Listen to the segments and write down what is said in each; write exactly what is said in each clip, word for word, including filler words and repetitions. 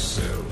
yourself.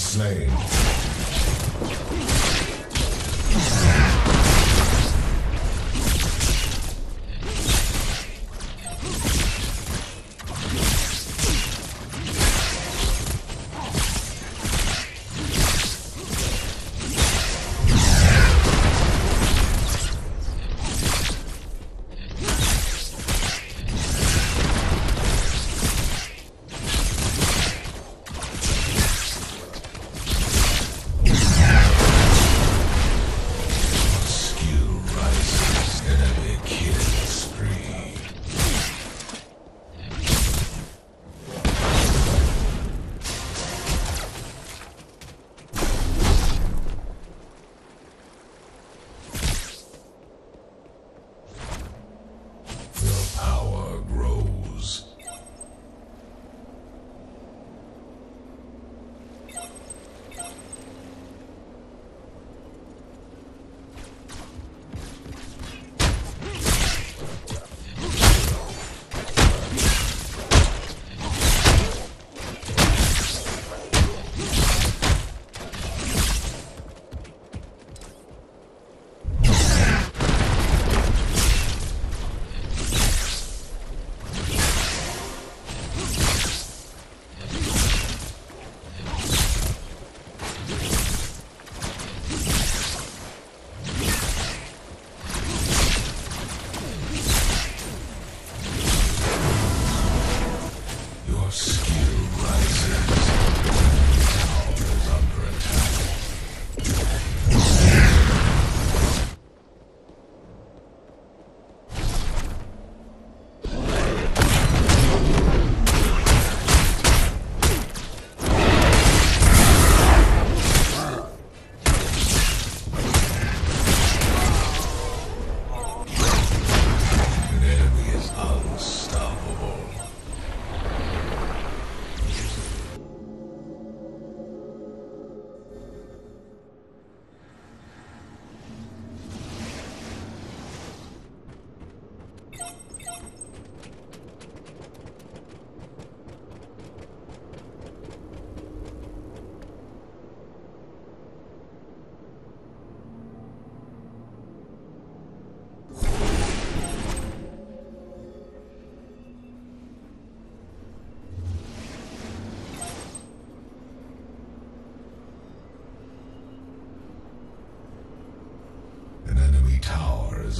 Slain.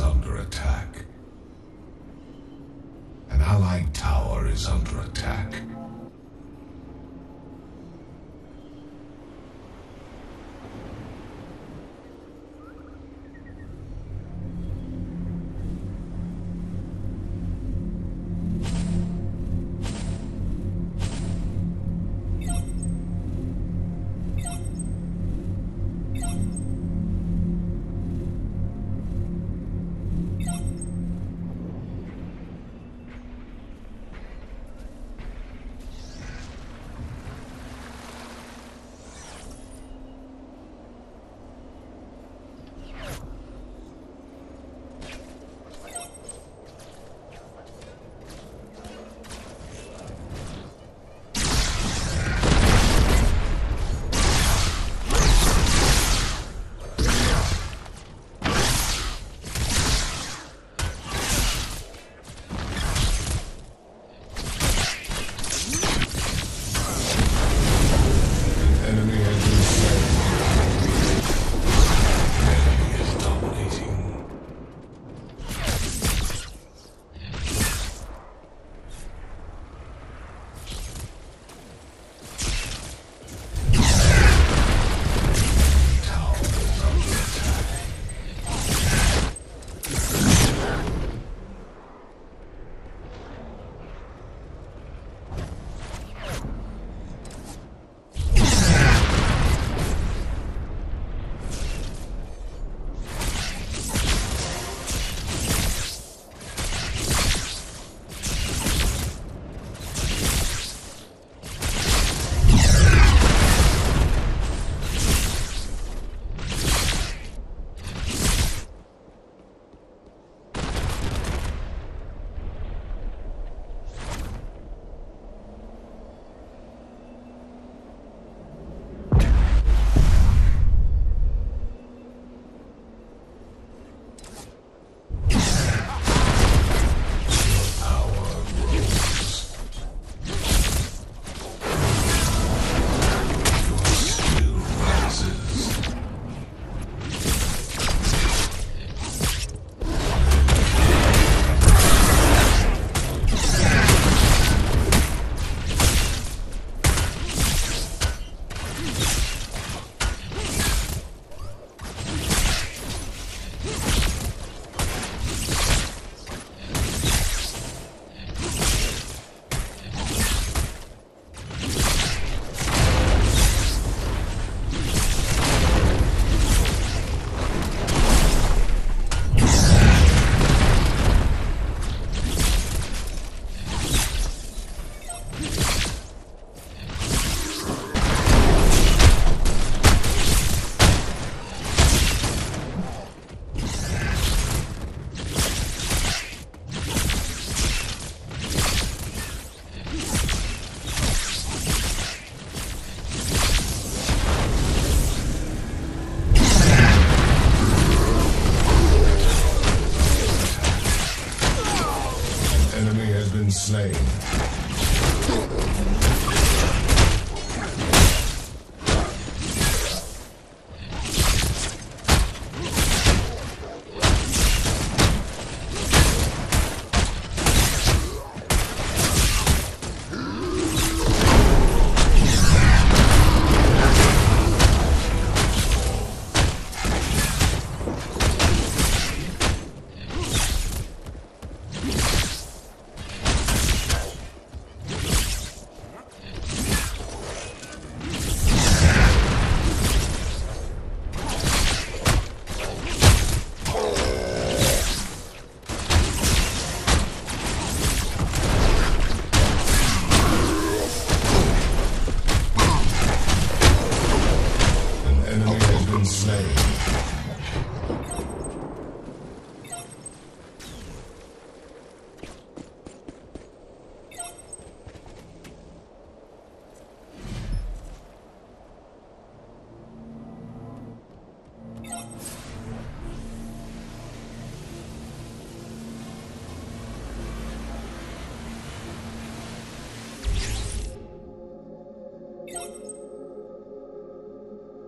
is under attack. An allied tower is under attack. Slain.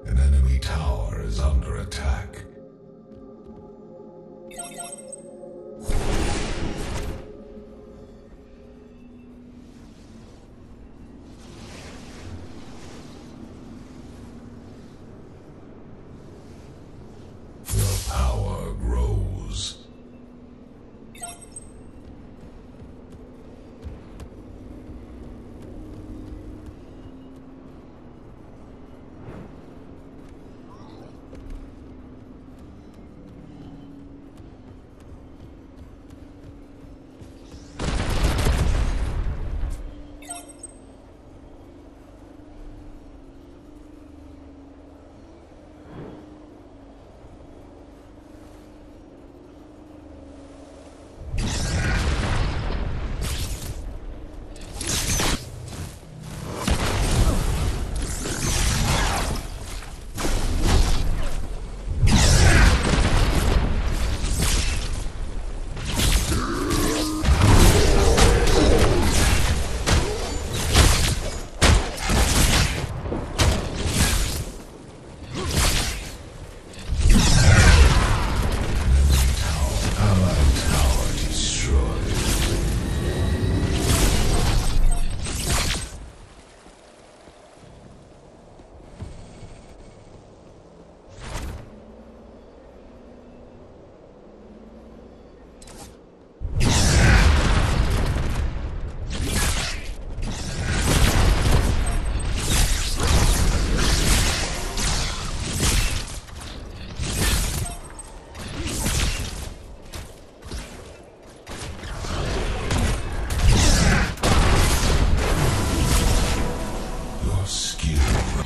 An enemy tower is under attack.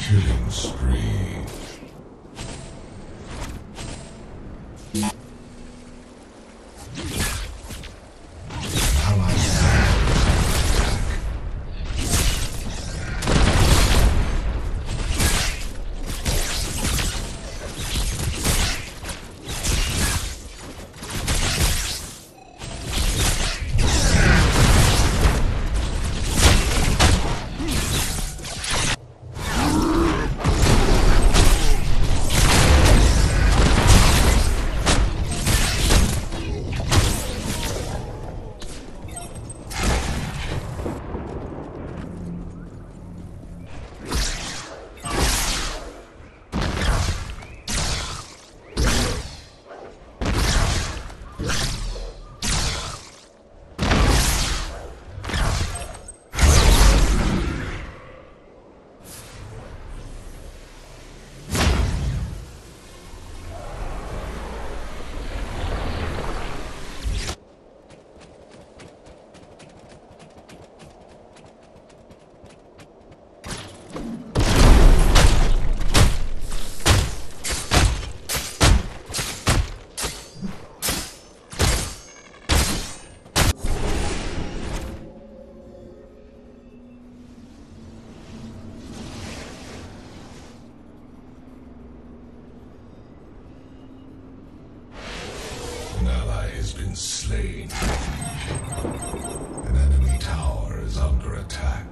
Killing spree. Slain. An enemy tower is under attack.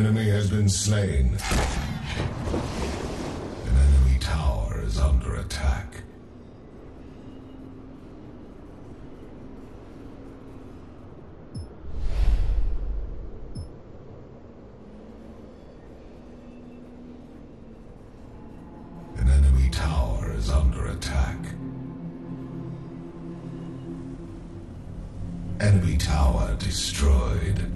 enemy has been slain. An enemy tower is under attack. An enemy tower is under attack. Enemy tower destroyed.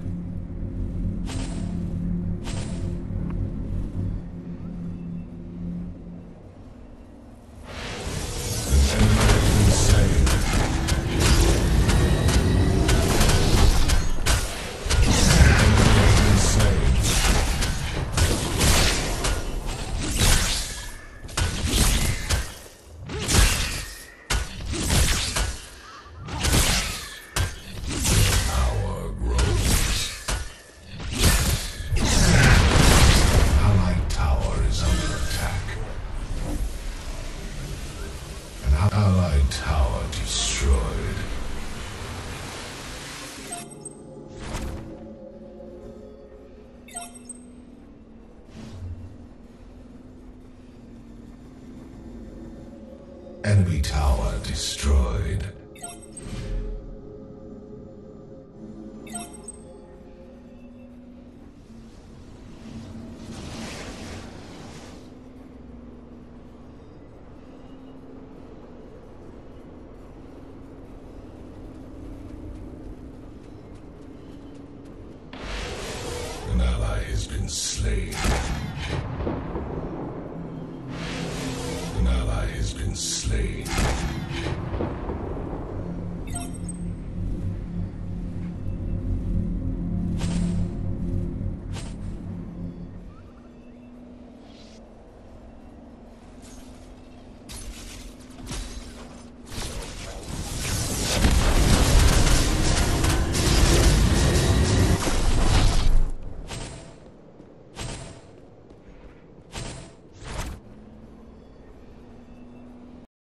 Allied tower destroyed. Enemy tower destroyed. Has been slain. An ally has been slain.